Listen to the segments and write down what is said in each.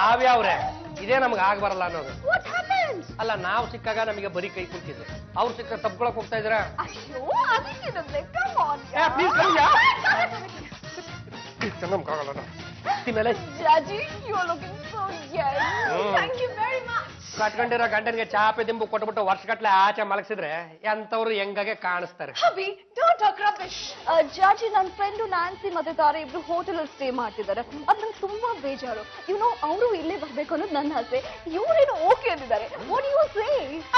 ಕಾವ್ಯವ್ರೆ ಇದೇ ನಮಗೆ ಆಗಬರಲ್ಲ ಅನ್ನೋದು. What happens? ಅಲ್ಲ ನಾವು ಸಿಕ್ಕಾಗ ನಮಗೆ ಬರಿ ಕೈ ಕುಂತಿದೆ, ಅವರು ಸಿಕ್ಕ ತಬ್ಕೊಳಕ್ಕೆ ಹೋಗ್ತಾ ಇದ್ರಾ? ಅಯ್ಯೋ ಅದಕ್ಕೆ ಇರಲ್ಲ, come on ya please come ya come ಕಾಗಲನ ತಿಮೇಲೆ. Jaji you are looking so L, thank you very much. ಕಟ್ಕೊಂಡಿರೋ ಗಂಡನಿಗೆ ಚಾಪೆ ದಿಂಬು ಕೊಟ್ಟುಬಿಟ್ಟು ವರ್ಷಗಟ್ಟಲೆ ಆಚೆ ಮಲಗಿಸಿದ್ರೆ ಎಂತವರು ಹೆಂಗಾಗೆ ಕಾಣಿಸ್ತಾರೆ. Abhi don't talk rubbish. Jaji ನನ್ನ ಫ್ರೆಂಡು ನಾನ್ಸಿ ಮತ್ತೆ ತಾರೆ ಇಬ್ರು ಹೋಟೆಲಲ್ಲಿ ಸ್ಟೇ ಮಾಡ್ತಿದ್ದಾರೆ, ಅದು ನಂಗೆ ತುಂಬಾ ಬೇಜಾರು. ಇವನು ಅವರು ಇಲ್ಲೇ ಬರಬೇಕು ಅನ್ನೋದು ನನ್ನ ಆಸೆ, ಇವರೇನು ಓಕೆ ಅಂದಿದ್ದಾರೆ. What you say?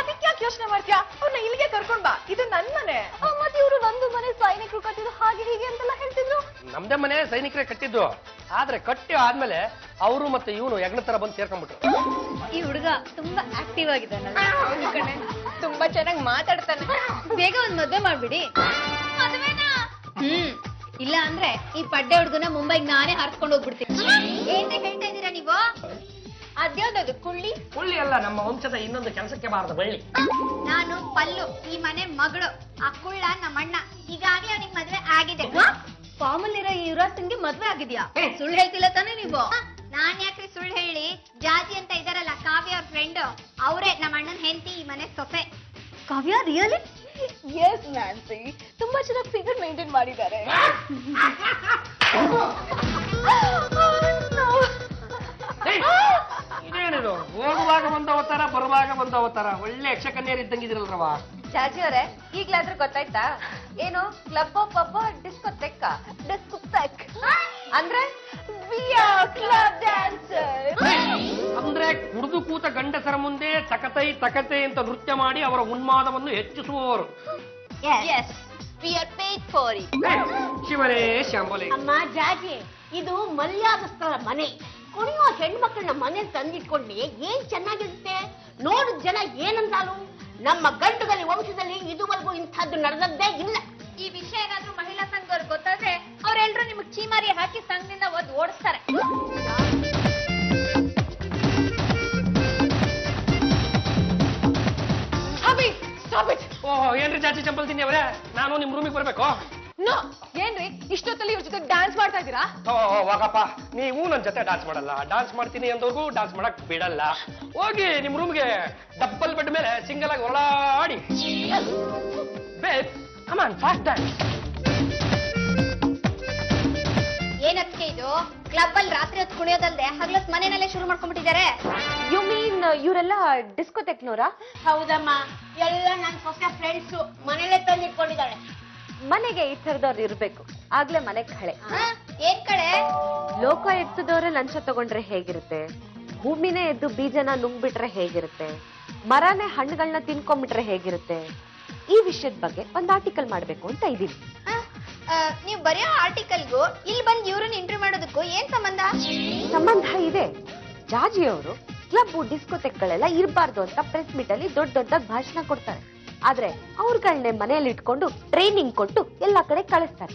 ಅದಕ್ಕೆ ಯಾಕೆ ಯೋಚನೆ ಮಾಡ್ತೀಯಾ? ಅವ್ರನ್ನ ಇಲ್ಲಿಗೆ ಕರ್ಕೊಂಡ್ ಬಾ, ಇದು ನನ್ನ ಮನೆ. ಮತ್ತೆ ಇವರು ನಂದು ಮನೆ ಸೈನಿಕರು ಕಟ್ಟಿದ್ರು ಹಾಗೆ ಹೀಗೆ ಅಂತೆಲ್ಲ ಹೇಳ್ತಿದ್ರು. ನಮ್ದೇ ಮನೆ ಸೈನಿಕರೇ ಕಟ್ಟಿದ್ದು, ಆದ್ರೆ ಕಟ್ಟಿ ಆದ್ಮೇಲೆ ಅವರು ಮತ್ತೆ ಇವನು ಯಜ್ಞ ತರ ಬಂದು ಸೇರ್ಕೊಂಡ್ಬಿಟ್ರು. ಈ ಹುಡುಗ ತುಂಬಾ ಆಕ್ಟಿವ್ ಆಗಿದ್ದಾನೆ, ತುಂಬಾ ಚೆನ್ನಾಗಿ ಮಾತಾಡ್ತಾನೆ, ಬೇಗ ಒಂದ್ ಮದ್ವೆ ಮಾಡ್ಬಿಡಿ. ಇಲ್ಲ ಅಂದ್ರೆ ಈ ಪಡ್ಡೆ ಹುಡುಗನ ಮುಂಬೈಗೆ ನಾನೇ ಹಾರಿಸ್ಕೊಂಡು ಹೋಗ್ಬಿಡ್ತೀನಿ. ಏನೇ ಹೇಳ್ತಾ ಇದ್ದೀರಾ ನೀವು? ಅದ್ಯಾವ್ದು ಕುಳ್ಳಿ? ಕುಳ್ಳಿ ಅಲ್ಲ, ನಮ್ಮ ವಂಶದ ಇನ್ನೊಂದು ಕೆಲಸಕ್ಕೆ ಬಾರದ ಬಳ್ಳಿ. ನಾನು ಪಲ್ಲು, ಈ ಮನೆ ಮಗಳು, ಆ ಕುಳ್ಳ ನಮ್ಮಣ್ಣ. ಈಗಾಗಲೇ ಅವನಿಗೆ ಮದ್ವೆ ಆಗಿದೆ. ಫಾರ್ಮಲ್ಲಿರೋ ಈ ಯುವರಾಜ್ ಸಿಂಗ್ಗೆ ಮದ್ವೆ ಆಗಿದ್ಯಾ? ಸುಳ್ಳು ಹೇಳ್ತಿಲ್ಲ ತಾನೇ ನೀವು? ನಾನ್ ಯಾಕ್ರಿ ಸುಳ್ಳು ಹೇಳಿ? ಜಾಜಿ ಅಂತ ಇದಾರಲ್ಲ ಕಾವ್ಯ ಅವ್ರ ಫ್ರೆಂಡ್, ಅವರೇ ನಮ್ಮ ಅಣ್ಣನ ಹೆಂಡತಿ, ಈ ಮನೆ ಸೊಸೆ. ಕಾವ್ಯ ರಿಯಲಿ? ಎಸ್ ನ್ಯಾನ್ಸಿ, ತುಂಬಾ ಚೆನ್ನಾಗಿ ಫಿಗರ್ ಮೇಂಟೈನ್ ಮಾಡಿದ್ದಾರೆ. ಇದೇನಿದು ಹೋಗುವಾಗ ಬಂದ ಅವತಾರ, ಬರುವಾಗ ಬಂದ ಅವತಾರ, ಒಳ್ಳೆ ಯಕ್ಷಕನ್ಯರು ಇದ್ದಂಗಿದಿರಲ್ರವಾ? ಜಾಜಿ ಅವರೇ, ಈಗ್ಲಾದ್ರೂ ಗೊತ್ತಾಯ್ತಾ ಏನು ಕ್ಲಬ್ ಪಬ್ ಡಿಸ್ಕೋ ತೆಕ್ಕ ಡಿಸ್ಕೋ ತೆಕ್ ಅಂದ್ರೆ? ಅಂದ್ರೆ ಕುಡಿದು ಕೂತ ಗಂಡಸರ ಮುಂದೆ ತಕತೈ ತಕತೆ ಅಂತ ನೃತ್ಯ ಮಾಡಿ ಅವರ ಉನ್ಮಾದವನ್ನು ಹೆಚ್ಚಿಸುವವರು. ಶಿವನೇ ಶಾಂಬೋಲೆ. ಅಮ್ಮ ಜಾಜಿ, ಇದು ಮರ್ಯಾದಸ್ಥರ ಮನೆ. ಕುಣಿಯೋ ಹೆಣ್ಮಕ್ಳನ್ನ ಮನೆ ತಂದಿಟ್ಕೊಂಡೆ ಏನ್ ಚೆನ್ನಾಗಿರುತ್ತೆ. ನೋಡಿದ ಜನ ಏನಂದಾನು, ನಮ್ಮ ಗಂಡುಗಲ್ಲಿ ವಂಶದಲ್ಲಿ ಇದುವರೆಗೂ ಇಂಥದ್ದು ನಡೆದದ್ದೇ ಇಲ್ಲ. ಈ ವಿಷಯ ಏನಾದ್ರೂ ಮಹಿಳಾ ಸಂಘದವ್ರಿಗೆ ಗೊತ್ತಾದ್ರೆ ಅವರೆಲ್ಲರೂ ನಿಮ್ಗೆ ಚೀಮಾರಿ ಹಾಕಿ ಸಂಘದಿಂದ ಒದ್ದು ಓಡಿಸ್ತಾರೆ. ಓಹೋ, ಏನ್ರಿ ಜಾತಿ ಚಂಪಲ್ ತಿನ್ನಿ ಅವರೇ, ನಾನು ನಿಮ್ ರೂಮಿಗೆ ಬರ್ಬೇಕು? ನೋ, ಏನ್ರಿ ಇಷ್ಟೊತ್ತಲ್ಲಿ ಇವ್ರ ಜೊತೆ ಡ್ಯಾನ್ಸ್ ಮಾಡ್ತಾ ಇದ್ದೀರಾ? ಓಹೋ ವಾಗಪ್ಪ, ನೀವು ನನ್ನ ಜೊತೆ ಡ್ಯಾನ್ಸ್ ಮಾಡಲ್ಲ. ಡ್ಯಾನ್ಸ್ ಮಾಡ್ತೀನಿ ಅಂದವ್ರಿಗೂ ಡ್ಯಾನ್ಸ್ ಮಾಡಕ್ ಬಿಡಲ್ಲ. ಹೋಗಿ ನಿಮ್ ರೂಮ್ಗೆ, ಡಬ್ಬಲ್ ಬೆಡ್ ಮೇಲೆ ಸಿಂಗಲ್ ಆಗಿ ಹೊರಳಾಡಿ. ಏನಕ್ಕೆ ಇದು? ಕ್ಲಬ್ ಅಲ್ಲಿ ರಾತ್ರಿ ಹೊತ್ತು ಕುಣಿಯೋದಲ್ದೆ ಹಗಲೊತ್ತು ಮನೆಯಲ್ಲೇ ಶುರು ಮಾಡ್ಕೊಂಡ್ಬಿಟ್ಟಿದ್ದಾರೆ. ಯು ಮೀನ್ ಇವರೆಲ್ಲ ಡಿಸ್ಕೋಟೆಕ್ನೋರಾ? ಹೌದಮ್ಮ, ಎಲ್ಲ ನನ್ನ ಹೊಸ ಫ್ರೆಂಡ್ಸು, ಮನೆಯಲ್ಲೇ ತಂದಿಟ್ಕೊಂಡಿದ್ದಾಳೆ. ಮನೆಗೆ ಈ ಥರದವ್ರು ಇರ್ಬೇಕು, ಆಗ್ಲೇ ಮನೆಗೆ ಕಳೆ. ಏನ್ ಕಳೆ? ಲೋಕ ಎತ್ತದವ್ರೆ ಲಂಚ ತಗೊಂಡ್ರೆ ಹೇಗಿರುತ್ತೆ, ಭೂಮಿನೇ ಎದ್ದು ಬೀಜನ ನುಂಗ್ಬಿಟ್ರೆ ಹೇಗಿರುತ್ತೆ, ಮರನೇ ಹಣ್ಣುಗಳನ್ನ ತಿನ್ಕೊಂಡ್ಬಿಟ್ರೆ ಹೇಗಿರುತ್ತೆ, ಈ ವಿಷಯದ ಬಗ್ಗೆ ಒಂದು ಆರ್ಟಿಕಲ್ ಮಾಡ್ಬೇಕು ಅಂತ ಇದೀನಿ. ನೀವು ಬರೆಯೋ ಆರ್ಟಿಕಲ್ಗೂ ಇಲ್ಲಿ ಬಂದು ಇವ್ರನ್ನ ಇಂಟರ್ವ್ಯೂ ಮಾಡೋದಕ್ಕೂ ಏನ್ ಸಂಬಂಧ? ಸಂಬಂಧ ಇದೆ. ಜಾಜಿ ಅವರು ಕ್ಲಬ್ ಡಿಸ್ಕೋಟೆಕ್ಗಳೆಲ್ಲ ಇರಬಾರ್ದು ಅಂತ ಪ್ರೆಸ್ ಮೀಟ್ ಅಲ್ಲಿ ದೊಡ್ಡ ದೊಡ್ಡದಾಗಿ ಭಾಷಣ ಕೊಡ್ತಾರೆ, ಆದ್ರೆ ಅವ್ರಗಳನ್ನೇ ಮನೆಯಲ್ಲಿ ಇಟ್ಕೊಂಡು ಟ್ರೈನಿಂಗ್ ಕೊಟ್ಟು ಎಲ್ಲಾ ಕಡೆ ಕಳಿಸ್ತಾರೆ.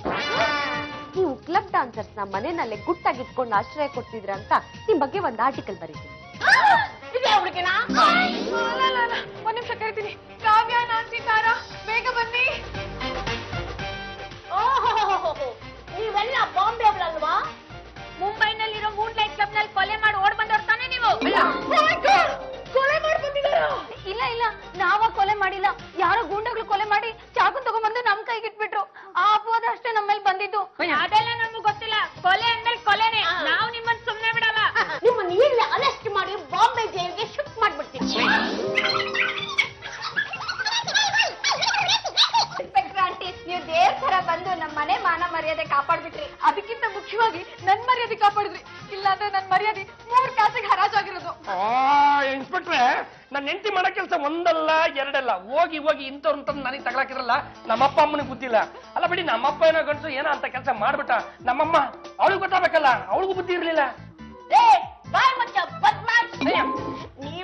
ನೀವು ಕ್ಲಬ್ ಡಾನ್ಸರ್ಸ್ ನ ಮನೆಯಲ್ಲೇ ಗುಟ್ಟಾಗಿಟ್ಕೊಂಡು ಆಶ್ರಯ ಕೊಡ್ತಿದ್ರ ಅಂತ ನಿಮ್ ಬಗ್ಗೆ ಒಂದು ಆರ್ಟಿಕಲ್ ಬರೀತೀನಿ. ಒಂದ್ ನಿಮಿಷ ಕರಿತೀನಿ. ಕಾವ್ಯ, ನಾನ್ಸಿ, ತಾರಾ, ಬೇಗ ಬನ್ನಿ. ನೀವೆಲ್ಲ ಬಾಂಬೆ ಅವರಲ್ವಾ? ಮುಂಬೈನಲ್ಲಿರೋ ಮೂಡ್ ಲೈಟ್ ಕ್ಲಬ್ ನಲ್ಲಿ ಕೊಲೆ ಮಾಡಿ ಓಡ್ ಬಂದವ್ರ ತಾನೆ ನೀವು? ಕೊಲೆ ಮಾಡಿ ಬಂದಿದಾರ? ಇಲ್ಲ ಇಲ್ಲ, ನಾವ ಕೊಲೆ ಮಾಡಿಲ್ಲ, ಯಾರೋ ಗೂಂಡಗಳು ಕೊಲೆ ಮಾಡಿ ಚಾಕು ತಗೊಂಡ್ಬಂದು ನಮ್ ಕೈಗಿಟ್ಬಿಟ್ರು. ಆ ಅಪವಾದ ಅಷ್ಟೇ ನಮ್ಮಲ್ಲಿ ಬಂದಿದ್ದು, ಅದೆಲ್ಲ ನಮ್ಗೆ ಗೊತ್ತಿಲ್ಲ. ಕೊಲೆ ಅಂದ್ಮೇಲೆ ಕೊಲೆನೆ, ನಾವು ನಿಮ್ಮನ್ನ ಸುಮ್ನೆ ಬಿಡಲ್ಲ. ನಿಮ್ಮನ್ನ ಈಗಲೇ ಅರೆಸ್ಟ್ ಮಾಡಿ ಬಾಂಬೆ ಜೈಲ್ಗೆ ಶಿಫ್ಟ್ ಮಾಡ್ಬಿಡ್ತೀನಿ. ನೀವು ದೇವ್ರ ತರ ಬಂದು ನಮ್ಮ ಮನೆ ಮಾನ ಮರ್ಯಾದೆ ಕಾಪಾಡ್ಬಿಟ್ರಿ, ಅದಕ್ಕಿಂತ ಮುಖ್ಯವಾಗಿ ನನ್ ಮರ್ಯಾದೆ ಕಾಪಾಡಿದ್ರಿ. ಇಲ್ಲಾಂದ್ರೆ ನನ್ ಮರ್ಯಾದೆ 3 ಕಾಸಿಗೆ ಹರಾಜಾಗಿರೋದು. ಇನ್ಸ್ಪೆಕ್ಟ್ರೆ, ನನ್ನ ಹೆಂಡತಿ ಮಾಡೋ ಕೆಲಸ ಒಂದಲ್ಲ ಎರಡಲ್ಲ, ಹೋಗಿ ಹೋಗಿ ಇಂಥವ್ರು ಅಂತ ನನಗೆ ತಗೊಳಕಿರಲ್ಲ. ನಮ್ಮಪ್ಪ ಅಮ್ಮನಿಗೆ ಗೊತ್ತಿಲ್ಲ ಅಲ್ಲ ಬಿಡಿ, ನಮ್ಮಪ್ಪ ಏನೋ ಗಂಟು ಏನೋ ಅಂತ ಕೆಲಸ ಮಾಡ್ಬಿಟ್ಟ. ನಮ್ಮಮ್ಮ ಅವಳಿಗೆ ಗೊತ್ತಾಗಬೇಕಲ್ಲ, ಅವಳಿಗೂ ಬುದ್ಧಿ ಇರ್ಲಿಲ್ಲ.